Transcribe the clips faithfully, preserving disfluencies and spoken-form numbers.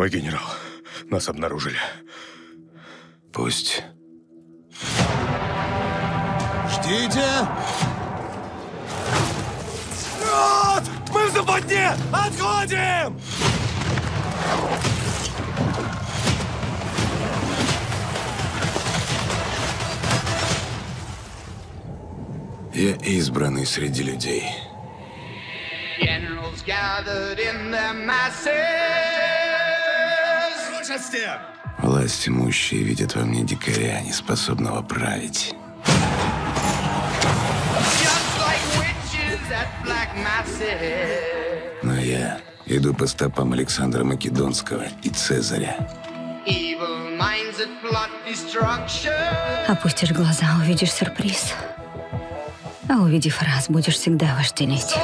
Мой генерал, нас обнаружили. Пусть. Ждите! Нет! Мы в западне! Отходим! Я избранный среди людей. Власть имущие видят во мне дикаря, неспособного править. Но я иду по стопам Александра Македонского и Цезаря. Опустишь глаза, увидишь сюрприз. А увидев раз, будешь всегда вожделеть.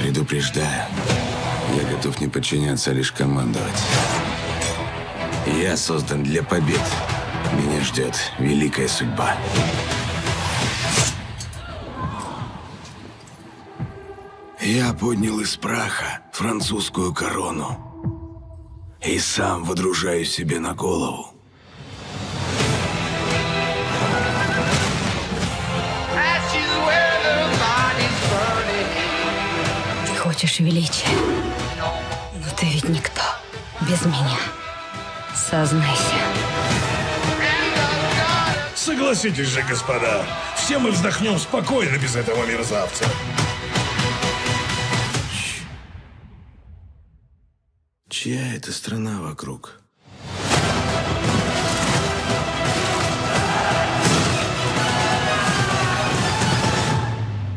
Предупреждаю, я готов не подчиняться, а лишь командовать. Я создан для побед. Меня ждет великая судьба. Я поднял из праха французскую корону и сам водружаю себе на голову. Ты хочешь величия, но ты ведь никто без меня. Сознайся. Согласитесь же, господа, все мы вздохнем спокойно без этого мерзавца. Чья это страна вокруг?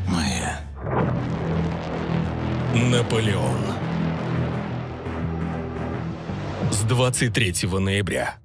Моя. Наполеон. С двадцать третьего ноября.